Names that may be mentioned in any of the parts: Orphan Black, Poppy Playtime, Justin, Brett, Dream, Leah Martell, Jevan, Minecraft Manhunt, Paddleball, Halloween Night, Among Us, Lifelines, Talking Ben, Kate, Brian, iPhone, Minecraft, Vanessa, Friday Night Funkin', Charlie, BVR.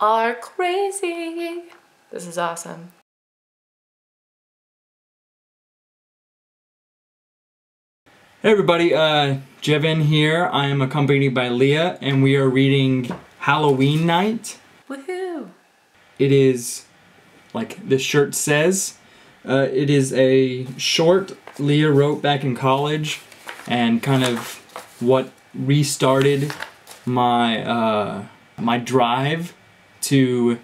are crazy. This is awesome. Hey everybody, Jevan here. I am accompanied by Leah and we are reading Halloween Night. Woohoo! It is, like the shirt says, it is a short Leah wrote back in college and kind of what restarted my my drive to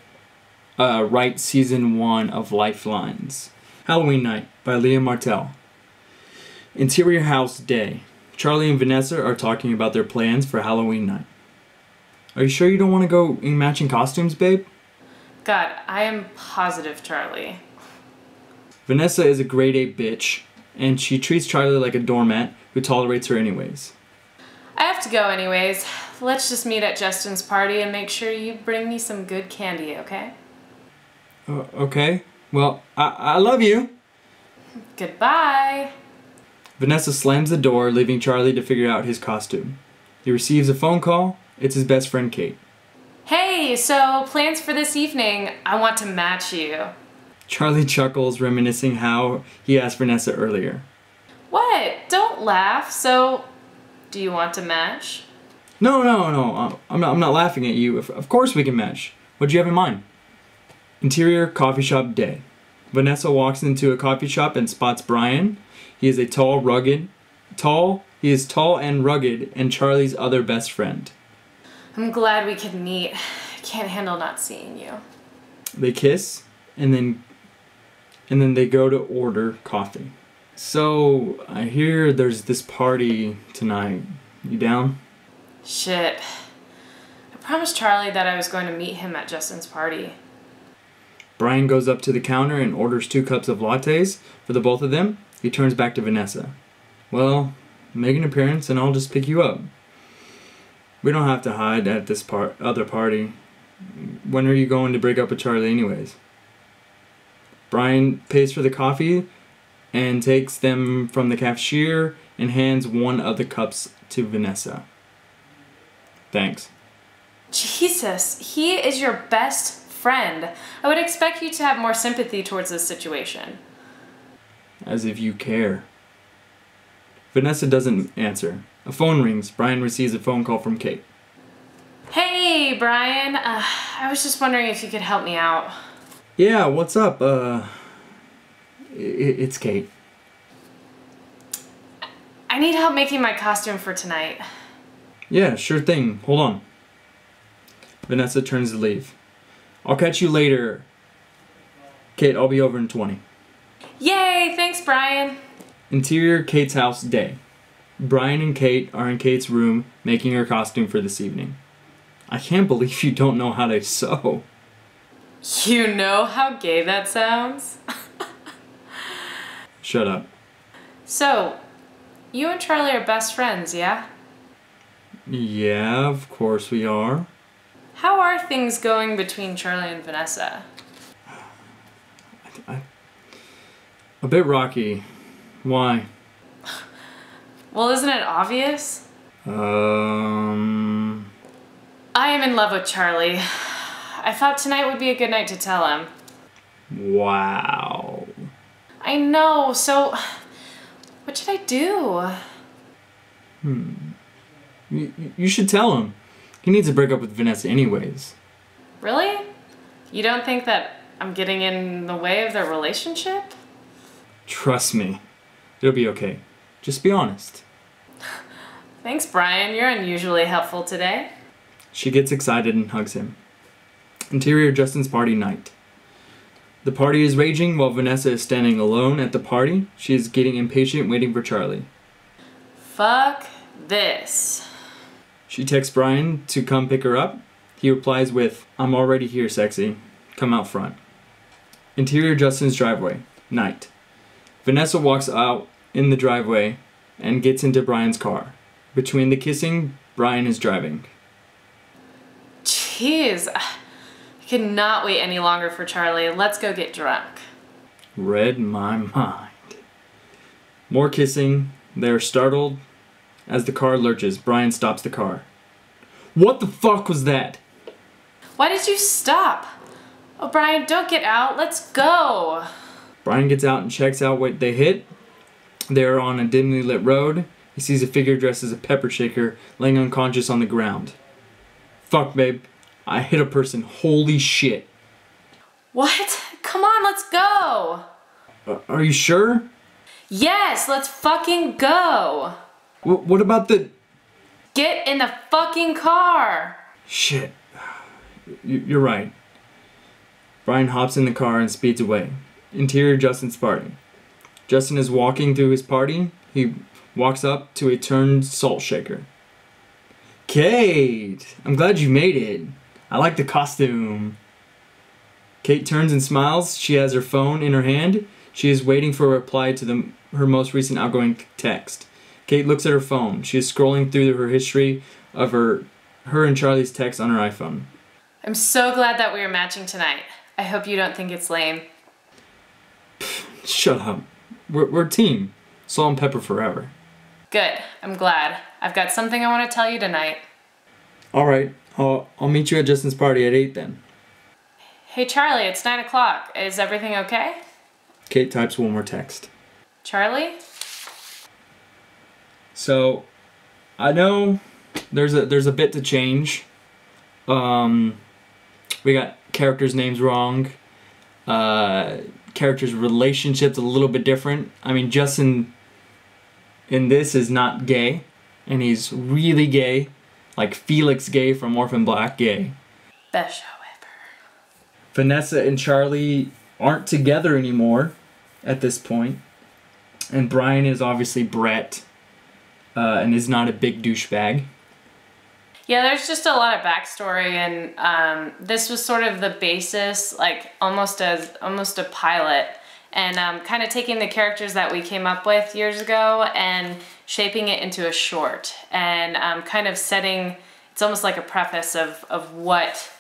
write season 1 of Lifelines. Halloween Night by Leah Martell. Interior house day. Charlie and Vanessa are talking about their plans for Halloween night. Are you sure you don't want to go in matching costumes, babe? God, I am positive, Charlie. Vanessa is a grade A bitch, and she treats Charlie like a doormat who tolerates her anyways. I have to go anyways. Let's just meet at Justin's party and make sure you bring me some good candy, okay? Okay. Well, I love you. Goodbye. Vanessa slams the door, leaving Charlie to figure out his costume. He receives a phone call. It's his best friend, Kate. Hey, so plans for this evening. I want to match you. Charlie chuckles, reminiscing how he asked Vanessa earlier. What? Don't laugh. So, do you want to match? No. I'm not laughing at you. Of course we can match. What do you have in mind? Interior coffee shop day. Vanessa walks into a coffee shop and spots Brian. He is tall and rugged, and Charlie's other best friend. I'm glad we could meet. I can't handle not seeing you. They kiss, and then they go to order coffee. So, I hear there's this party tonight. You down? Shit. I promised Charlie that I was going to meet him at Justin's party. Brian goes up to the counter and orders 2 cups of lattes for the both of them. He turns back to Vanessa. Well, make an appearance and I'll just pick you up. We don't have to hide at this other party. When are you going to break up with Charlie anyways? Brian pays for the coffee and takes them from the cashier and hands one of the cups to Vanessa. Thanks. Jesus, he is your best friend. I would expect you to have more sympathy towards this situation. As if you care. Vanessa doesn't answer. A phone rings. Brian receives a phone call from Kate. Hey, Brian. I was just wondering if you could help me out. Yeah, what's up? It's Kate. I need help making my costume for tonight. Yeah, sure thing. Hold on. Vanessa turns to leave. I'll catch you later. Kate, I'll be over in 20. Yay! Thanks, Brian! Interior Kate's house day. Brian and Kate are in Kate's room making her costume for this evening. I can't believe you don't know how to sew. You know how gay that sounds? Shut up. So, you and Charlie are best friends, yeah? Yeah, of course we are. How are things going between Charlie and Vanessa? A bit rocky. Why? Well, isn't it obvious? I am in love with Charlie. I thought tonight would be a good night to tell him. Wow. I know, so what should I do? You should tell him. He needs to break up with Vanessa anyways. Really? You don't think that I'm getting in the way of their relationship? Trust me, it'll be okay. Just be honest. Thanks, Brian. You're unusually helpful today. She gets excited and hugs him. Interior Justin's party night. The party is raging while Vanessa is standing alone at the party. She is getting impatient, waiting for Charlie. Fuck this. She texts Brian to come pick her up. He replies with, I'm already here, sexy. Come out front. Interior Justin's driveway. Night. Vanessa walks out in the driveway and gets into Brian's car. Between the kissing, Brian is driving. Jeez, I cannot wait any longer for Charlie. Let's go get drunk. Read my mind. More kissing. They're startled. As the car lurches, Brian stops the car. What the fuck was that? Why did you stop? Oh, Brian, don't get out. Let's go. Brian gets out and checks out what they hit. They're on a dimly lit road. He sees a figure dressed as a pepper shaker laying unconscious on the ground. Fuck, babe. I hit a person. Holy shit. What? Come on, let's go. Are you sure? Yes, let's fucking go. What about the... Get in the fucking car. Shit. You're right. Brian hops in the car and speeds away. Interior Justin's party. Justin is walking through his party. He walks up to a turned salt shaker. Kate, I'm glad you made it. I like the costume. Kate turns and smiles. She has her phone in her hand. She is waiting for a reply to her most recent outgoing text. Kate looks at her phone. She is scrolling through her history of her and Charlie's texts on her iPhone. I'm so glad that we are matching tonight. I hope you don't think it's lame. Shut up. We're a team. Salt and pepper forever. Good. I'm glad. I've got something I want to tell you tonight. Alright. I'll meet you at Justin's party at 8 then. Hey Charlie, it's 9 o'clock. Is everything okay? Kate types one more text. Charlie? So, I know there's a bit to change. We got characters' names wrong. Characters' relationships a little bit different. I mean, Justin in this is not gay, and he's really gay, like Felix Gay from Orphan Black gay. Best show ever. Vanessa and Charlie aren't together anymore at this point, and Brian is obviously Brett, and is not a big douchebag. Yeah, there's just a lot of backstory, and this was sort of the basis, like almost a pilot, and kind of taking the characters that we came up with years ago and shaping it into a short, and kind of setting. It's almost like a preface of what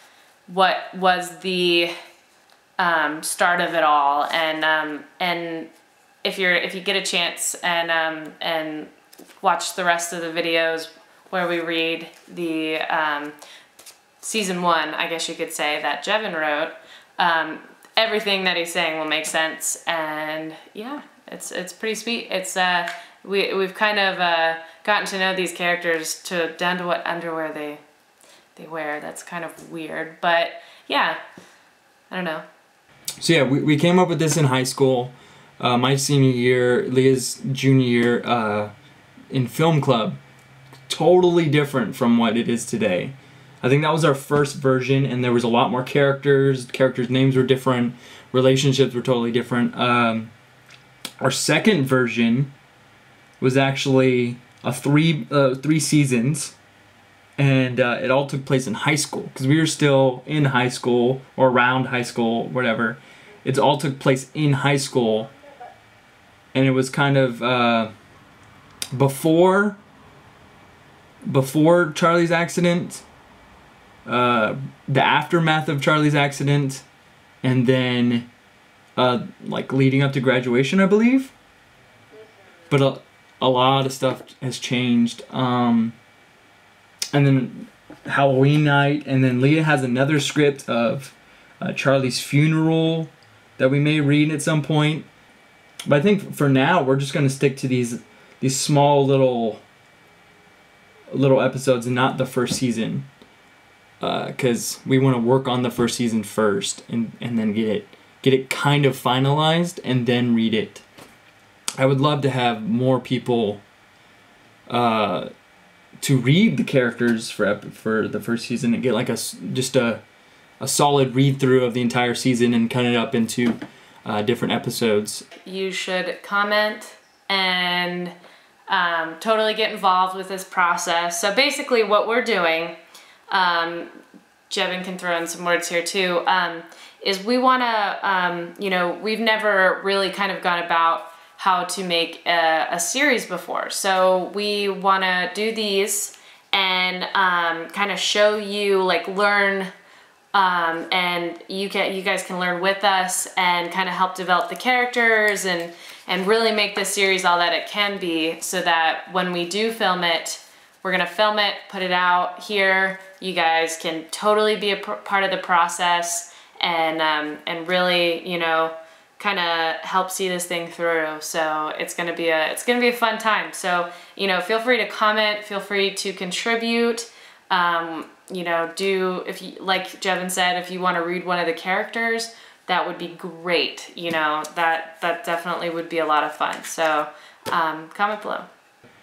was the start of it all, and if you get a chance and watch the rest of the videos, where we read the season one, I guess you could say, that Jevan wrote. Everything that he's saying will make sense, and yeah, it's pretty sweet. It's we've kind of gotten to know these characters down to what underwear they wear. That's kind of weird, but yeah, I don't know. So yeah, we came up with this in high school, my senior year, Leah's junior year in film club. Totally different from what it is today. I think that was our first version, and there was a lot more characters. Characters' names were different. Relationships were totally different. Our second version was actually a three seasons, and it all took place in high school, because we were still in high school or around high school, whatever. It all took place in high school, and it was kind of before Charlie's accident, the aftermath of Charlie's accident, and then like leading up to graduation, I believe. But a lot of stuff has changed. And then Halloween night, and then Leah has another script of Charlie's funeral that we may read at some point. But I think for now we're just gonna stick to these small little episodes, not the first season, because we want to work on the first season first, and then get it kind of finalized, and then read it. I would love to have more people to read the characters for the first season, and get like just a solid read through of the entire season, and cut it up into different episodes. You should comment and totally get involved with this process. So basically what we're doing, Jevan can throw in some words here too, is we want to, you know, we've never really kind of gone about how to make a series before. So we want to do these and kind of show you, like, learn, and you guys can learn with us and kind of help develop the characters and really make this series all that it can be, so that when we do film it, We're gonna film it, put it out here. You guys can totally be a part of the process and really, you know, kind of help see this thing through. So it's gonna be a fun time. So, you know, feel free to comment, feel free to contribute. You know, if you, like Jevan said, if you want to read one of the characters, that would be great. You know, that definitely would be a lot of fun. So comment below.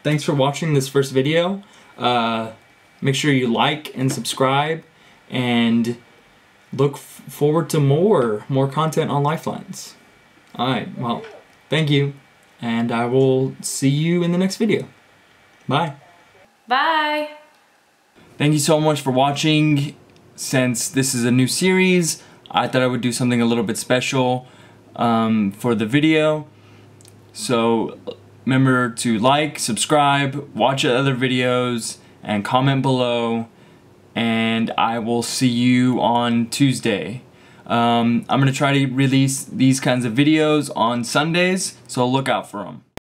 Thanks for watching this first video. Make sure you like and subscribe, and look forward to more content on Lifelines. All right, well, thank you, and I will see you in the next video. Bye. Bye. Thank you so much for watching. Since this is a new series, I thought I would do something a little bit special for the video. So remember to like, subscribe, watch other videos, and comment below. And I will see you on Tuesday. I'm gonna try to release these kinds of videos on Sundays, so look out for them.